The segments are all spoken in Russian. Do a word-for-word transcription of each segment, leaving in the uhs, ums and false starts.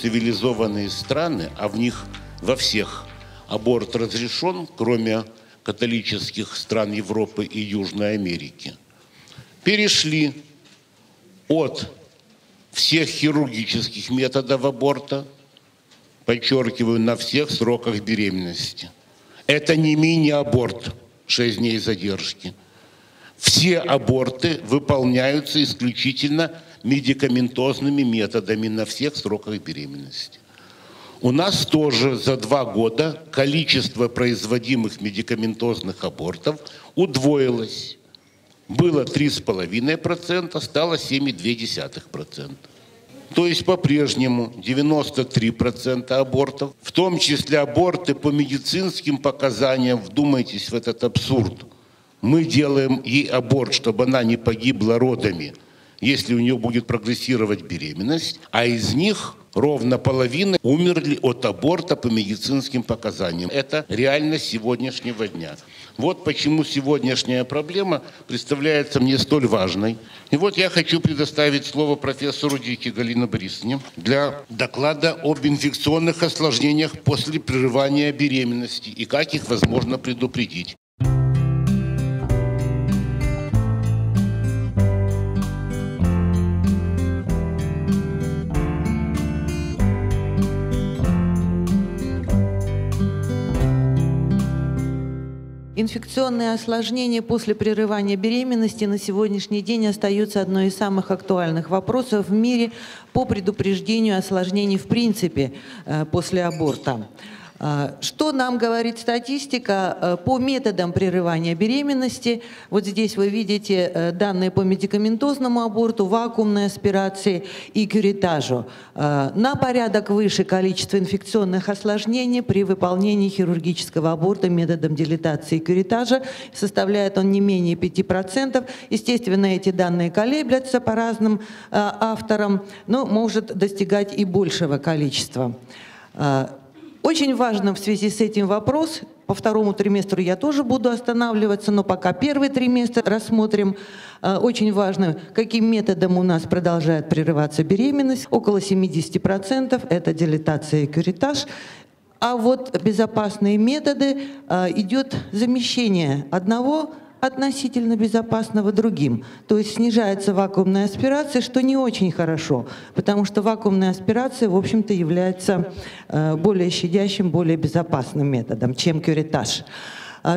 цивилизованные страны, а в них во всех аборт разрешен, кроме католических стран Европы и Южной Америки, перешли от всех хирургических методов аборта, подчеркиваю, на всех сроках беременности. Это не мини-аборт, шесть дней задержки. Все аборты выполняются исключительно медикаментозными методами на всех сроках беременности. У нас тоже за два года количество производимых медикаментозных абортов удвоилось. Было три и пять десятых процента, стало семь и две десятых процента. То есть по-прежнему девяносто три процента абортов, в том числе аборты по медицинским показаниям, вдумайтесь в этот абсурд. Мы делаем ей аборт, чтобы она не погибла родами, если у нее будет прогрессировать беременность, а из них ровно половина умерли от аборта по медицинским показаниям. Это реальность сегодняшнего дня. Вот почему сегодняшняя проблема представляется мне столь важной. И вот я хочу предоставить слово профессору Дикке Галине Борисовне для доклада об инфекционных осложнениях после прерывания беременности и как их возможно предупредить. Инфекционные осложнения после прерывания беременности на сегодняшний день остаются одной из самых актуальных вопросов в мире по предупреждению осложнений в принципе после аборта. Что нам говорит статистика по методам прерывания беременности? Вот здесь вы видите данные по медикаментозному аборту, вакуумной аспирации и кюретажу. На порядок выше количество инфекционных осложнений при выполнении хирургического аборта методом дилатации и кюретажа. Составляет он не менее пяти процентов. Естественно, эти данные колеблятся по разным авторам, но может достигать и большего количества. Очень важным в связи с этим вопрос, по второму триместру я тоже буду останавливаться, но пока первый триместр рассмотрим. Очень важно, каким методом у нас продолжает прерываться беременность. Около семидесяти процентов это дилатация и кюретаж. А вот безопасные методы, идет замещение одного относительно безопасного другим. То есть снижается вакуумная аспирация, что не очень хорошо, потому что вакуумная аспирация, в общем-то, является более щадящим, более безопасным методом, чем кюретаж.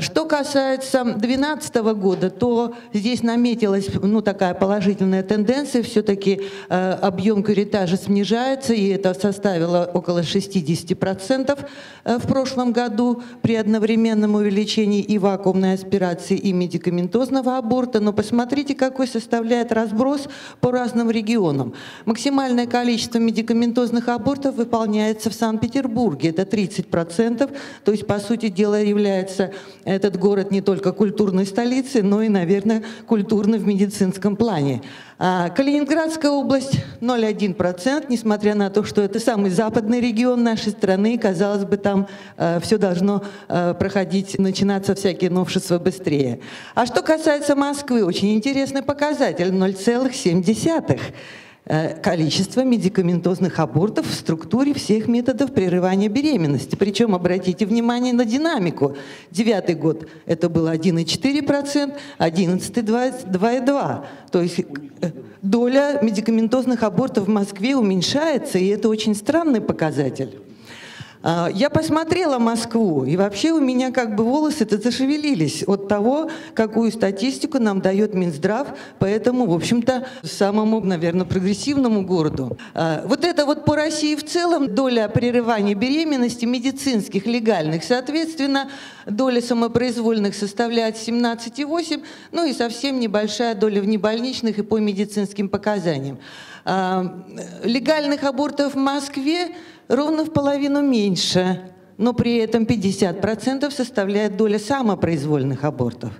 Что касается две тысячи двенадцатого года, то здесь наметилась ну, такая положительная тенденция. Все-таки э, объем кюретажа снижается, и это составило около шестидесяти процентов в прошлом году при одновременном увеличении и вакуумной аспирации, и медикаментозного аборта. Но посмотрите, какой составляет разброс по разным регионам. Максимальное количество медикаментозных абортов выполняется в Санкт-Петербурге. Это тридцать процентов, то есть, по сути дела, является... Этот город не только культурной столицей, но и, наверное, культурной в медицинском плане. Калининградская область ноль целых одна десятая процента, несмотря на то, что это самый западный регион нашей страны, казалось бы, там все должно проходить, начинаться всякие новшества быстрее. А что касается Москвы, очень интересный показатель – ноль целых семь десятых процента. Количество медикаментозных абортов в структуре всех методов прерывания беременности. Причем обратите внимание на динамику. Девятый год это было один и четыре десятых процента, одиннадцатый два и две десятых процента. То есть доля медикаментозных абортов в Москве уменьшается, и это очень странный показатель. Я посмотрела Москву, и вообще у меня как бы волосы-то зашевелились от того, какую статистику нам дает Минздрав по этому, в общем-то, самому, наверное, прогрессивному городу. Вот это вот по России в целом доля прерывания беременности медицинских, легальных, соответственно, доля самопроизвольных составляет семнадцать и восемь десятых, ну и совсем небольшая доля внебольничных и по медицинским показаниям. Легальных абортов в Москве ровно в половину меньше, но при этом пятьдесят процентов составляет доля самопроизвольных абортов.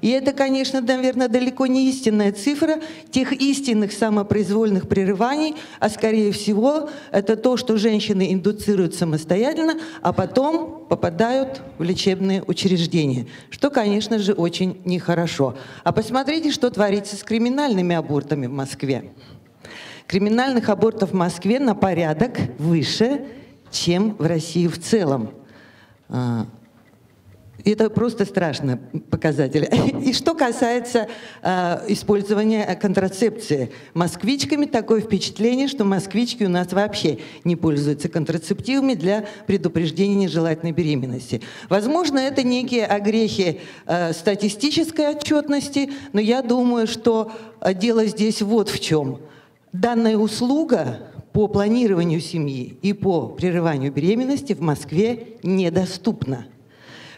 И это, конечно, наверное, далеко не истинная цифра тех истинных самопроизвольных прерываний, а, скорее всего, это то, что женщины индуцируют самостоятельно, а потом попадают в лечебные учреждения, что, конечно же, очень нехорошо. А посмотрите, что творится с криминальными абортами в Москве. криминальных абортов в Москве на порядок выше, чем в России в целом. Это просто страшно показатель. И что касается э, использования контрацепции. Москвичками такое впечатление, что москвички у нас вообще не пользуются контрацептивами для предупреждения нежелательной беременности. Возможно, это некие огрехи э, статистической отчетности, но я думаю, что дело здесь вот в чем. Данная услуга по планированию семьи и по прерыванию беременности в Москве недоступна.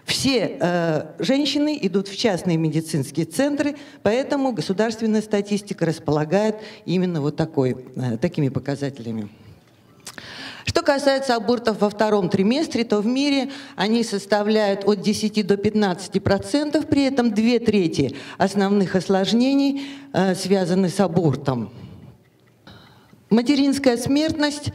Все э, женщины идут в частные медицинские центры, поэтому государственная статистика располагает именно вот такой, э, такими показателями. Что касается абортов во втором триместре, то в мире они составляют от десяти до пятнадцати процентов, при этом две трети основных осложнений э, связаны с абортом. Материнская смертность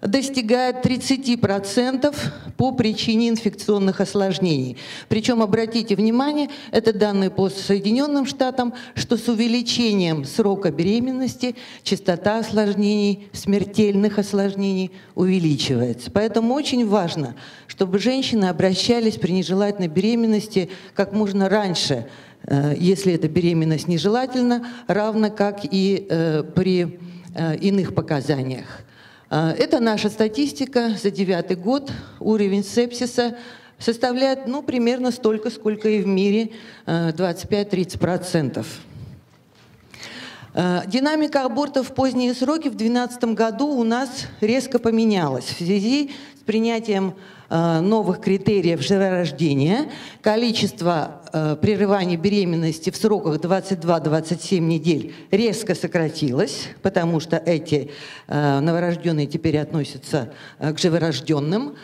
достигает тридцати процентов по причине инфекционных осложнений. Причем, обратите внимание, это данные по Соединенным Штатам, что с увеличением срока беременности частота осложнений, смертельных осложнений увеличивается. Поэтому очень важно, чтобы женщины обращались при нежелательной беременности как можно раньше, если эта беременность нежелательна, равно как и при иных показаниях. Это наша статистика за девятый год. Уровень сепсиса составляет, ну, примерно столько, сколько и в мире, двадцать пять — тридцать процентов. Динамика абортов в поздние сроки в две тысячи двенадцатом году у нас резко поменялась в связи с принятием новых критериев жиророждения. Количество прерываний беременности в сроках двадцать две — двадцать семь недель резко сократилось, потому что эти новорожденные теперь относятся к живорожденным.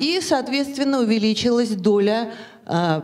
И, соответственно, увеличилась доля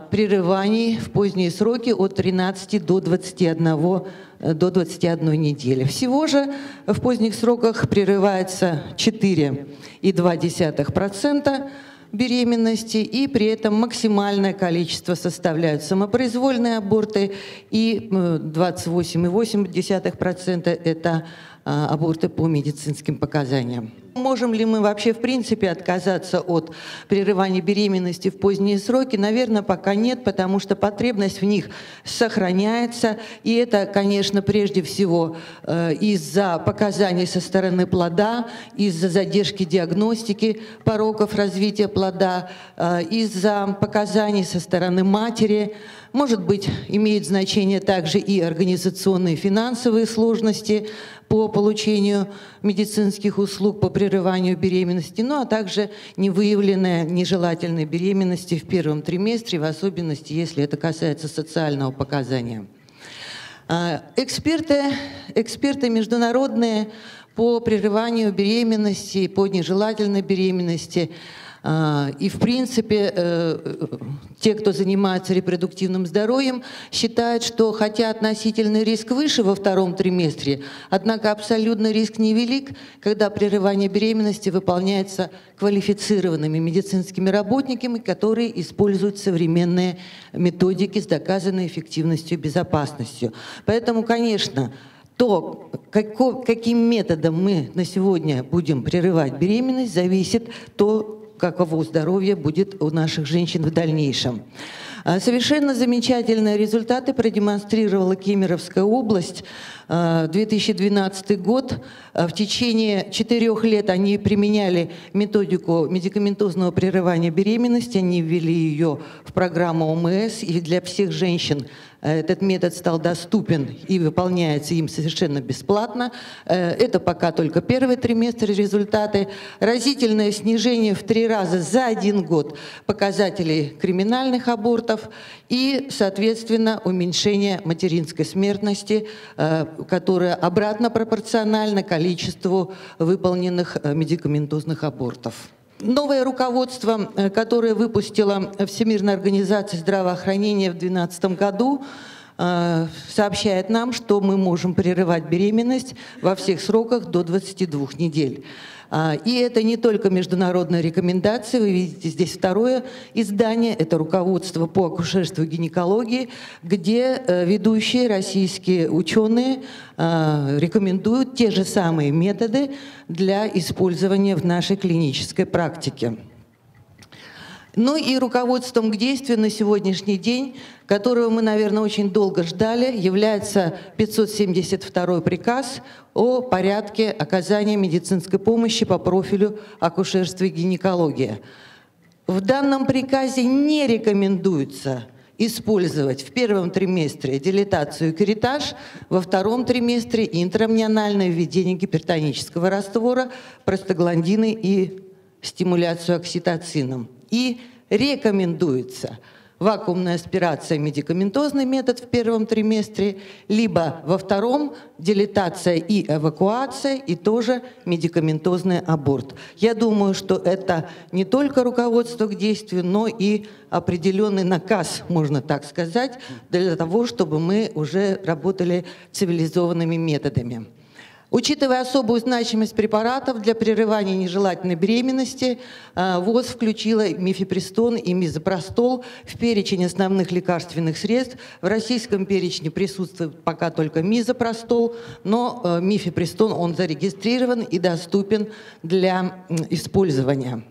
прерываний в поздние сроки от тринадцати до двадцати одной недели. Всего же в поздних сроках прерывается четыре и две десятых процента беременности, и при этом максимальное количество составляют самопроизвольные аборты, и двадцать восемь и восемь десятых процента это аборты по медицинским показаниям. Можем ли мы вообще в принципе отказаться от прерывания беременности в поздние сроки? Наверное, пока нет, потому что потребность в них сохраняется. И это, конечно, прежде всего из-за показаний со стороны плода, из-за задержки диагностики пороков развития плода, из-за показаний со стороны матери. Может быть, имеют значение также и организационные финансовые сложности по получению медицинских услуг по прерыванию беременности, ну а также невыявленная нежелательная беременность в первом триместре, в особенности, если это касается социального показания. Эксперты, эксперты международные по прерыванию беременности, по нежелательной беременности, и, в принципе, те, кто занимается репродуктивным здоровьем, считают, что хотя относительный риск выше во втором триместре, однако абсолютный риск невелик, когда прерывание беременности выполняется квалифицированными медицинскими работниками, которые используют современные методики с доказанной эффективностью и безопасностью. Поэтому, конечно, то, каким методом мы на сегодня будем прерывать беременность, зависит то, каково здоровье будет у наших женщин в дальнейшем. Совершенно замечательные результаты продемонстрировала Кемеровская область. две тысячи двенадцатый год. В течение четырех лет они применяли методику медикаментозного прерывания беременности. Они ввели ее в программу ОМС, и для всех женщин этот метод стал доступен и выполняется им совершенно бесплатно. Это пока только первый триместр результаты. Разительное снижение в три раза за один год показателей криминальных абортов, и, соответственно, уменьшение материнской смертности, которая обратно пропорциональна количеству выполненных медикаментозных абортов. Новое руководство, которое выпустила Всемирная организация здравоохранения в две тысячи двенадцатом году, сообщает нам, что мы можем прерывать беременность во всех сроках до двадцати двух недель. И это не только международные рекомендации, вы видите здесь второе издание, это руководство по акушерству и гинекологии, где ведущие российские ученые рекомендуют те же самые методы для использования в нашей клинической практике. Ну и руководством к действию на сегодняшний день, которого мы, наверное, очень долго ждали, является пятьсот семьдесят второй приказ о порядке оказания медицинской помощи по профилю акушерства и гинекологии. В данном приказе не рекомендуется использовать в первом триместре дилатацию и кретаж, во втором триместре интрамниальное введение гипертонического раствора, простагландины и стимуляцию окситоцином. И рекомендуется вакуумная аспирация, медикаментозный метод в первом триместре, либо во втором дилатация и эвакуация, и тоже медикаментозный аборт. Я думаю, что это не только руководство к действию, но и определенный наказ, можно так сказать, для того, чтобы мы уже работали цивилизованными методами. Учитывая особую значимость препаратов для прерывания нежелательной беременности, ВОЗ включила мифепристон и мизопростол в перечень основных лекарственных средств. В российском перечне присутствует пока только мизопростол, но мифепристон, он зарегистрирован и доступен для использования.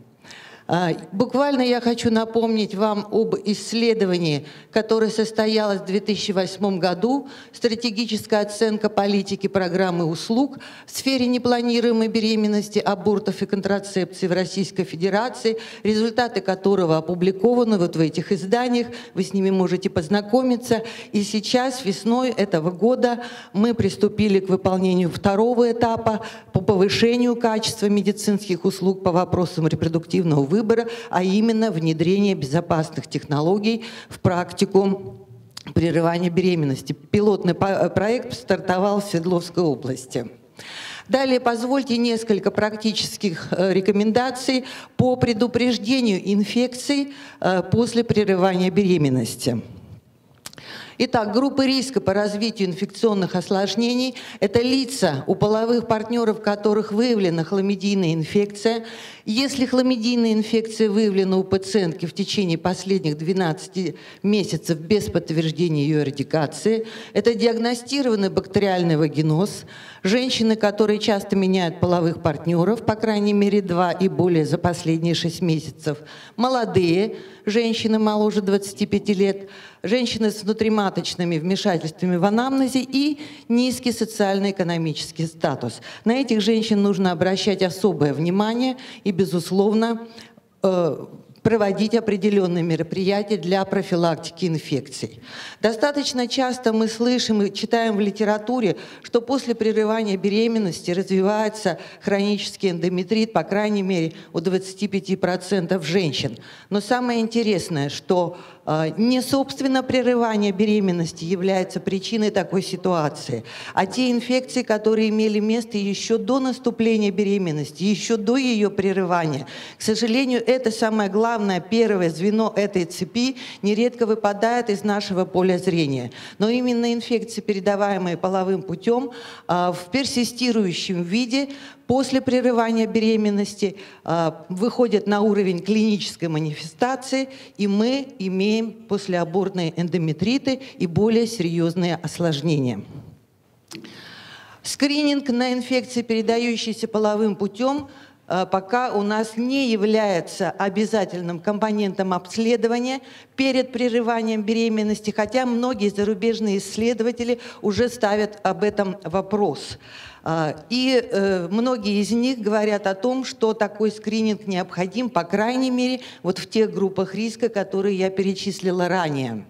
Буквально я хочу напомнить вам об исследовании, которое состоялось в две тысячи восьмом году, стратегическая оценка политики программы услуг в сфере непланируемой беременности, абортов и контрацепции в Российской Федерации, результаты которого опубликованы вот в этих изданиях, вы с ними можете познакомиться. И сейчас, весной этого года, мы приступили к выполнению второго этапа по повышению качества медицинских услуг по вопросам репродуктивного выбора, Выбора, а именно внедрение безопасных технологий в практику прерывания беременности. Пилотный проект стартовал в Свердловской области. Далее позвольте несколько практических рекомендаций по предупреждению инфекций после прерывания беременности. Итак, группы риска по развитию инфекционных осложнений – это лица, у половых партнеров которых выявлена хламидийная инфекция. Если хламидийная инфекция выявлена у пациентки в течение последних двенадцати месяцев без подтверждения ее эрадикации, это диагностированный бактериальный вагиноз, женщины, которые часто меняют половых партнеров, по крайней мере два и более за последние шесть месяцев, молодые женщины моложе двадцати пяти лет, женщины с внутриматочными вмешательствами в анамнезе и низкий социально-экономический статус. На этих женщин нужно обращать особое внимание и, безусловно, проводить определенные мероприятия для профилактики инфекций. Достаточно часто мы слышим и читаем в литературе, что после прерывания беременности развивается хронический эндометрит, по крайней мере, у двадцати пяти процентов женщин. Но самое интересное, что не собственно прерывание беременности является причиной такой ситуации, а те инфекции, которые имели место еще до наступления беременности, еще до ее прерывания, к сожалению, это самое главное, первое звено этой цепи нередко выпадает из нашего поля зрения. Но именно инфекции, передаваемые половым путем, в персистирующем виде после прерывания беременности выходят на уровень клинической манифестации, и мы имеем послеабортные эндометриты и более серьезные осложнения. Скрининг на инфекции, передающиеся половым путем, пока у нас не является обязательным компонентом обследования перед прерыванием беременности, хотя многие зарубежные исследователи уже ставят об этом вопрос. И многие из них говорят о том, что такой скрининг необходим, по крайней мере, вот в тех группах риска, которые я перечислила ранее.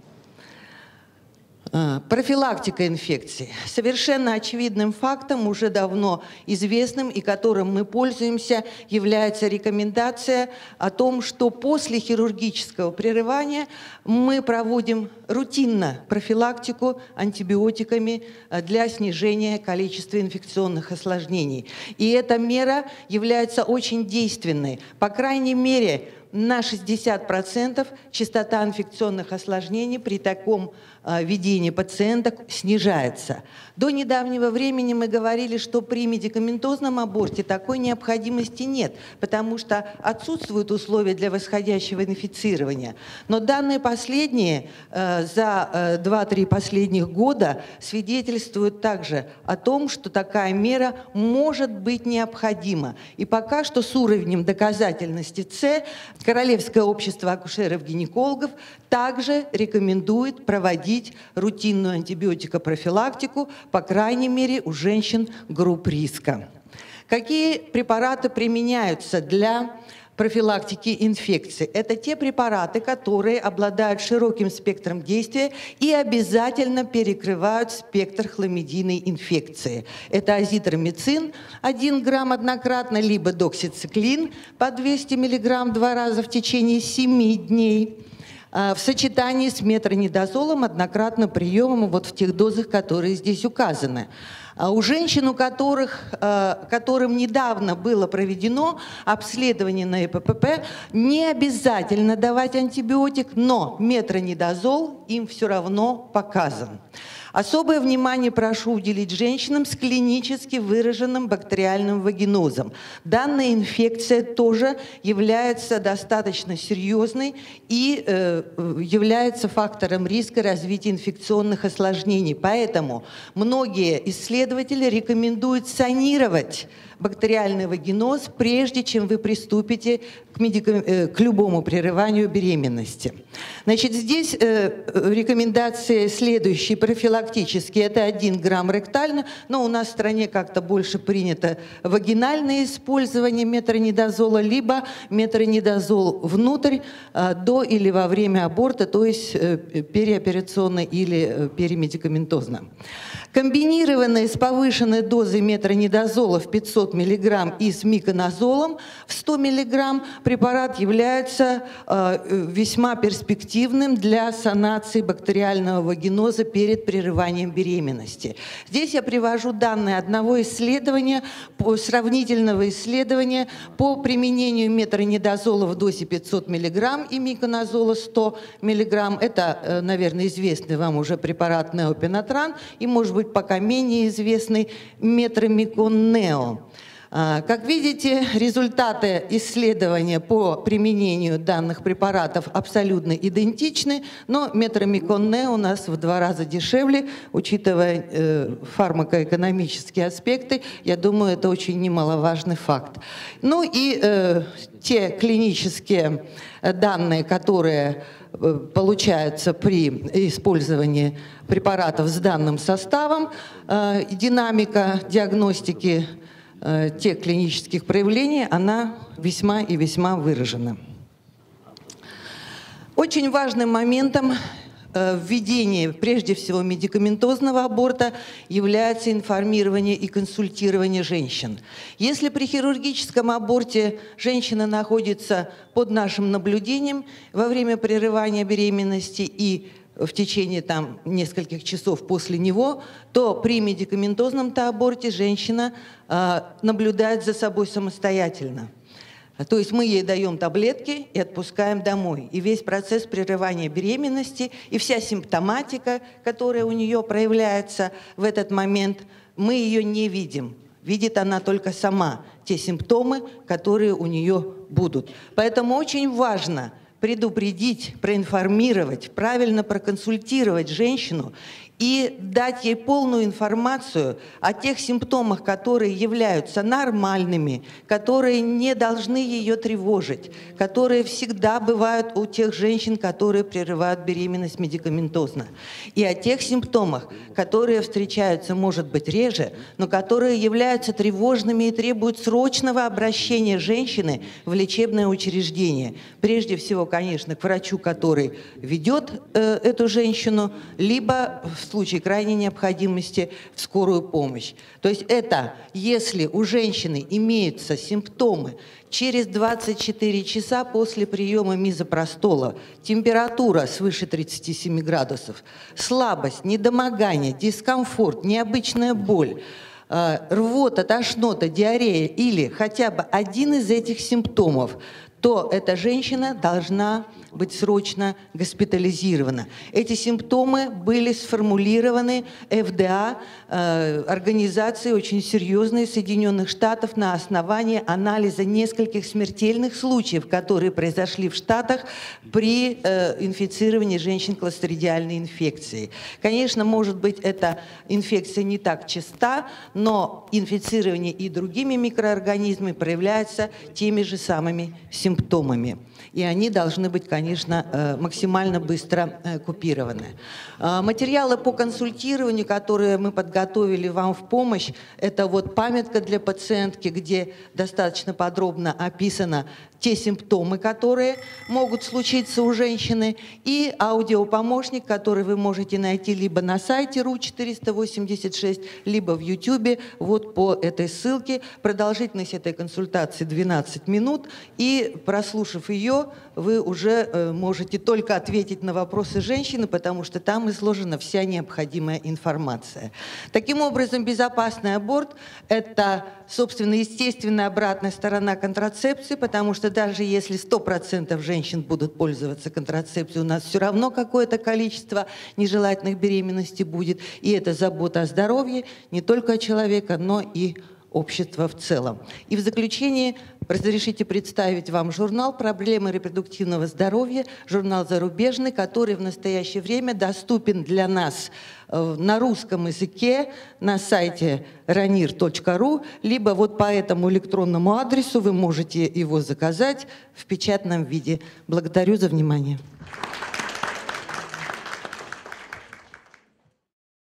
Профилактика инфекций. Совершенно очевидным фактом, уже давно известным и которым мы пользуемся, является рекомендация о том, что после хирургического прерывания мы проводим рутинно профилактику антибиотиками для снижения количества инфекционных осложнений. И эта мера является очень действенной. По крайней мере, на шестьдесят процентов частота инфекционных осложнений при таком ведении пациента снижается. До недавнего времени мы говорили, что при медикаментозном аборте такой необходимости нет, потому что отсутствуют условия для восходящего инфицирования. Но данные последние за два-три последних года свидетельствуют также о том, что такая мера может быть необходима. И пока что с уровнем доказательности С Королевское общество акушеров-гинекологов также рекомендует проводить рутинную антибиотикопрофилактику, по крайней мере, у женщин групп риска. Какие препараты применяются для профилактики инфекций? Это те препараты, которые обладают широким спектром действия и обязательно перекрывают спектр хламидийной инфекции. Это азитромицин один грамм однократно, либо доксициклин по двести миллиграмм два раза в течение семи дней. В сочетании с метронидазолом однократно приемом вот в тех дозах, которые здесь указаны. У женщин, у которых, которым недавно было проведено обследование на ЭППП, не обязательно давать антибиотик, но метронидазол им все равно показан. Особое внимание прошу уделить женщинам с клинически выраженным бактериальным вагинозом. Данная инфекция тоже является достаточно серьезной и э, является фактором риска развития инфекционных осложнений. Поэтому многие исследователи рекомендуют санировать бактериальный вагиноз, прежде чем вы приступите к, медикам... к любому прерыванию беременности. Значит, здесь э, рекомендации следующие профилактики. Профилактические – это один грамм ректально, но у нас в стране как-то больше принято вагинальное использование метронидазола, либо метронидазол внутрь до или во время аборта, то есть переоперационно или перемедикаментозно. Комбинированные с повышенной дозой метронидазола в пятьсот миллиграмм и с миконазолом в сто миллиграмм препарат является весьма перспективным для санации бактериального вагиноза перед прерыванием беременности. Здесь я привожу данные одного исследования, сравнительного исследования по применению метронидазола в дозе пятьсот миллиграмм и миконазола сто миллиграмм. Это, наверное, известный вам уже препарат Neo-Penotran и, может быть, пока менее известный Метромикон-Нео. Как видите, результаты исследования по применению данных препаратов абсолютно идентичны, но Метромикон-Нео у нас в два раза дешевле, учитывая э, фармакоэкономические аспекты. Я думаю, это очень немаловажный факт. Ну и э, те клинические данные, которые получаются при использовании препаратов с данным составом, э, динамика диагностики э, тех клинических проявлений, она весьма и весьма выражена. Очень важным моментом введение, прежде всего, медикаментозного аборта является информирование и консультирование женщин. Если при хирургическом аборте женщина находится под нашим наблюдением во время прерывания беременности и в течение там, нескольких часов после него, то при медикаментозном-то аборте женщина э, наблюдает за собой самостоятельно. То есть мы ей даем таблетки и отпускаем домой. И весь процесс прерывания беременности, и вся симптоматика, которая у нее проявляется в этот момент, мы ее не видим. Видит она только сама те симптомы, которые у нее будут. Поэтому очень важно предупредить, проинформировать, правильно проконсультировать женщину и дать ей полную информацию о тех симптомах, которые являются нормальными, которые не должны ее тревожить, которые всегда бывают у тех женщин, которые прерывают беременность медикаментозно, и о тех симптомах, которые встречаются, может быть, реже, но которые являются тревожными и требуют срочного обращения женщины в лечебное учреждение. Прежде всего, конечно, к врачу, который ведет э, эту женщину, либо в в случае крайней необходимости в скорую помощь. То есть это, если у женщины имеются симптомы через двадцать четыре часа после приема мизопростола, температура свыше тридцати семи градусов, слабость, недомогание, дискомфорт, необычная боль, рвота, тошнота, диарея или хотя бы один из этих симптомов, то эта женщина должна быть срочно госпитализирована. Эти симптомы были сформулированы эф дэ а, э, организацией очень серьезной Соединенных Штатов на основании анализа нескольких смертельных случаев, которые произошли в Штатах при э, инфицировании женщин клостридиальной инфекцией. Конечно, может быть, эта инфекция не так часта, но инфицирование и другими микроорганизмами проявляется теми же самыми симптомами. И они должны быть, конечно, максимально быстро купированы. Материалы по консультированию, которые мы подготовили вам в помощь, это вот памятка для пациентки, где достаточно подробно описано те симптомы, которые могут случиться у женщины, и аудиопомощник, который вы можете найти либо на сайте ру четыреста восемьдесят шесть, либо в ютубе, вот по этой ссылке. Продолжительность этой консультации двенадцать минут, и, прослушав ее, вы уже можете только ответить на вопросы женщины, потому что там изложена вся необходимая информация. Таким образом, безопасный аборт – это, собственно, естественная обратная сторона контрацепции, потому что даже если сто процентов женщин будут пользоваться контрацепцией, у нас все равно какое-то количество нежелательных беременностей будет. И это забота о здоровье не только человека, но и общества в целом. И в заключение разрешите представить вам журнал «Проблемы репродуктивного здоровья», журнал зарубежный, который в настоящее время доступен для нас на русском языке на сайте ранир точка ру, либо вот по этому электронному адресу вы можете его заказать в печатном виде. Благодарю за внимание.